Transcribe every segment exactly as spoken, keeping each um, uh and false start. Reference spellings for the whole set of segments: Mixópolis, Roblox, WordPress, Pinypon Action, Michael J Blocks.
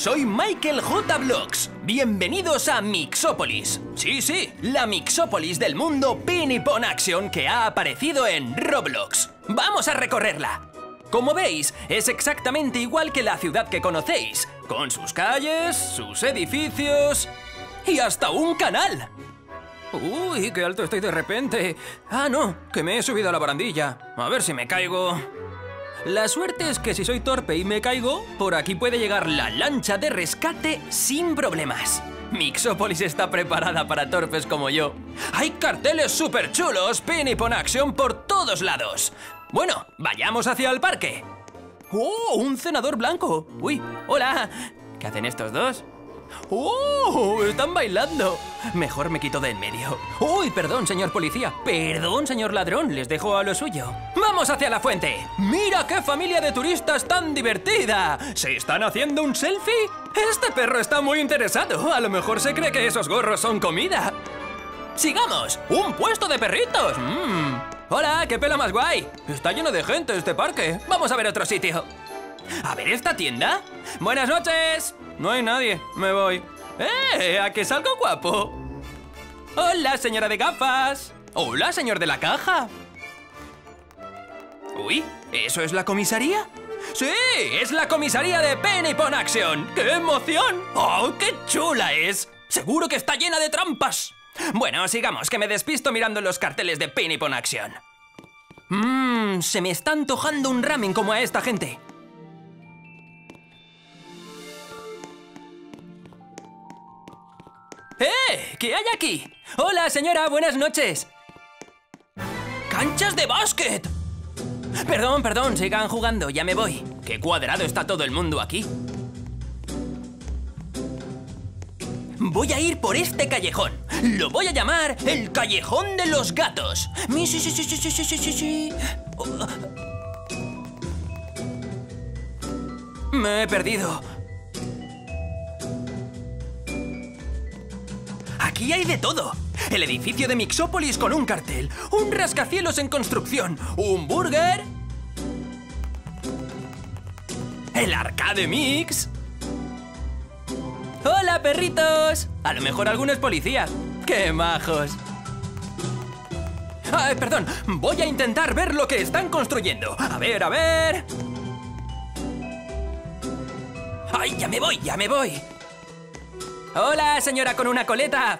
soy Michael J Blocks. Bienvenidos a Mixópolis. Sí, sí, la Mixópolis del mundo Pinypon Action que ha aparecido en Roblox. ¡Vamos a recorrerla! Como veis, es exactamente igual que la ciudad que conocéis, con sus calles, sus edificios y hasta un canal. ¡Uy, qué alto estoy de repente! Ah, no, que me he subido a la barandilla. A ver si me caigo. La suerte es que si soy torpe y me caigo, por aquí puede llegar la lancha de rescate sin problemas. Mixópolis está preparada para torpes como yo. ¡Hay carteles súper chulos Pinypon Action por todos lados! Bueno, vayamos hacia el parque. ¡Oh, un cenador blanco! ¡Uy, hola! ¿Qué hacen estos dos? ¡Oh! ¡Están bailando! Mejor me quito de en medio. ¡Uy, perdón, señor policía! ¡Perdón, señor ladrón! Les dejo a lo suyo. ¡Vamos hacia la fuente! ¡Mira qué familia de turistas tan divertida! ¿Se están haciendo un selfie? ¡Este perro está muy interesado! A lo mejor se cree que esos gorros son comida. ¡Sigamos! ¡Un puesto de perritos! ¡Mmm! ¡Hola! ¡Qué pelo más guay! Está lleno de gente este parque. Vamos a ver otro sitio. A ver esta tienda. ¡Buenas noches! No hay nadie, me voy. ¡Eh! ¿A que salgo guapo? ¡Hola, señora de gafas! ¡Hola, señor de la caja! ¡Uy! ¿Eso es la comisaría? ¡Sí! ¡Es la comisaría de Pinypon Action! ¡Qué emoción! ¡Oh, qué chula es! ¡Seguro que está llena de trampas! Bueno, sigamos, que me despisto mirando los carteles de Pinypon Action. Mmm, se me está antojando un ramen como a esta gente. ¡Eh! ¿Qué hay aquí? ¡Hola, señora! ¡Buenas noches! ¡Canchas de básquet! Perdón, perdón, sigan jugando, ya me voy. ¡Qué cuadrado está todo el mundo aquí! Voy a ir por este callejón. Lo voy a llamar el Callejón de los Gatos. ¡Sí, sí, sí, sí, sí, sí, sí, sí! Oh. Me he perdido. Aquí hay de todo. El edificio de Mixópolis con un cartel, un rascacielos en construcción, un burger, el arcade Mix. ¡Hola, perritos! A lo mejor alguno es policía. ¡Qué majos! Ah, perdón, voy a intentar ver lo que están construyendo. A ver, a ver... ¡Ay, ya me voy, ya me voy! ¡Hola, señora con una coleta!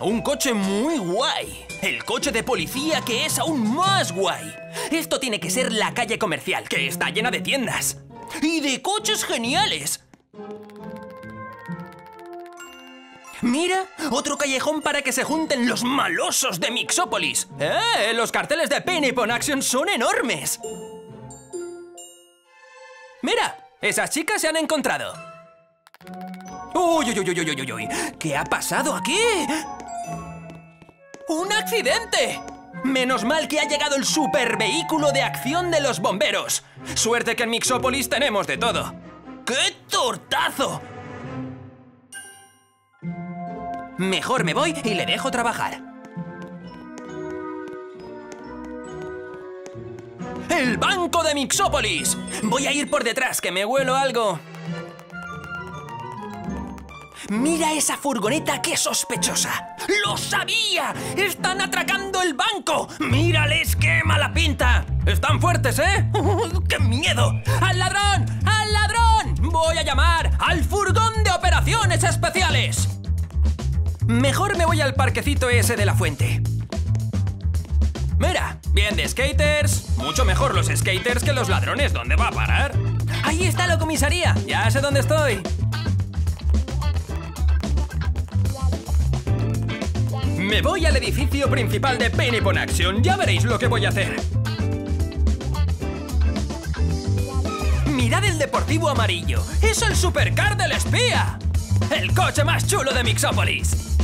Un coche muy guay. El coche de policía que es aún más guay. Esto tiene que ser la calle comercial, que está llena de tiendas. ¡Y de coches geniales! Mira, otro callejón para que se junten los malosos de Mixópolis. ¡Eh! Los carteles de Pinypon Action son enormes. Mira, esas chicas se han encontrado. ¡Uy, uy, uy, uy, uy, uy, uy! ¿Qué ha pasado aquí? ¡Un accidente! Menos mal que ha llegado el supervehículo de acción de los bomberos. Suerte que en Mixópolis tenemos de todo. ¡Qué tortazo! Mejor me voy y le dejo trabajar. ¡El banco de Mixópolis! Voy a ir por detrás, que me huelo algo. ¡Mira esa furgoneta qué sospechosa! ¡Lo sabía! ¡Están atracando el banco! ¡Mírales qué mala pinta! ¡Están fuertes, eh! ¡Qué miedo! ¡Al ladrón! ¡Al ladrón! ¡Voy a llamar al furgón de operaciones especiales! Mejor me voy al parquecito ese de la fuente. ¡Mira! ¡Bien de skaters! Mucho mejor los skaters que los ladrones. ¿Dónde va a parar? ¡Ahí está la comisaría! ¡Ya sé dónde estoy! Me voy al edificio principal de Pinypon Action. Ya veréis lo que voy a hacer. Mirad el deportivo amarillo. ¡Es el supercar del espía! ¡El coche más chulo de Mixópolis!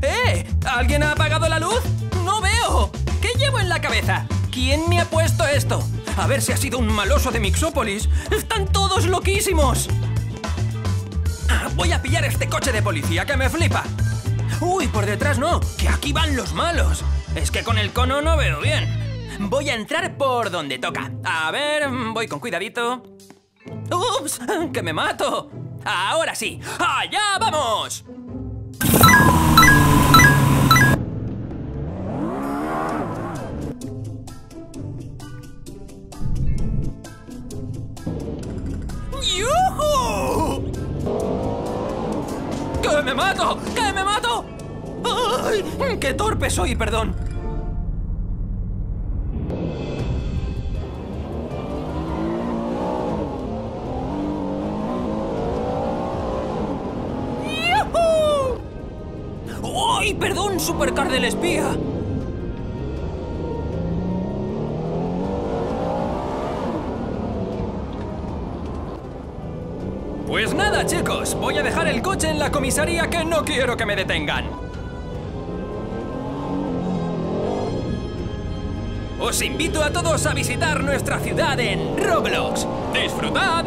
¡Eh! ¿Alguien ha apagado la luz? ¡No veo! ¿Qué llevo en la cabeza? ¿Quién me ha puesto esto? A ver si ha sido un maloso de Mixópolis. ¡Están todos loquísimos! Ah, voy a pillar este coche de policía que me flipa. ¡Uy, por detrás no! ¡Que aquí van los malos! Es que con el cono no veo bien. Voy a entrar por donde toca. A ver, voy con cuidadito. ¡Ups! ¡Que me mato! ¡Ahora sí! ¡Allá vamos! ¡Yuhu! ¡Que me mato! ¡Que me mato! ¡Ay! ¡Qué torpe soy! Perdón. ¡Ay, perdón, Supercar del espía! Pues nada, chicos, voy a dejar el coche en la comisaría que no quiero que me detengan. Os invito a todos a visitar nuestra ciudad en Roblox. ¡Disfrutad!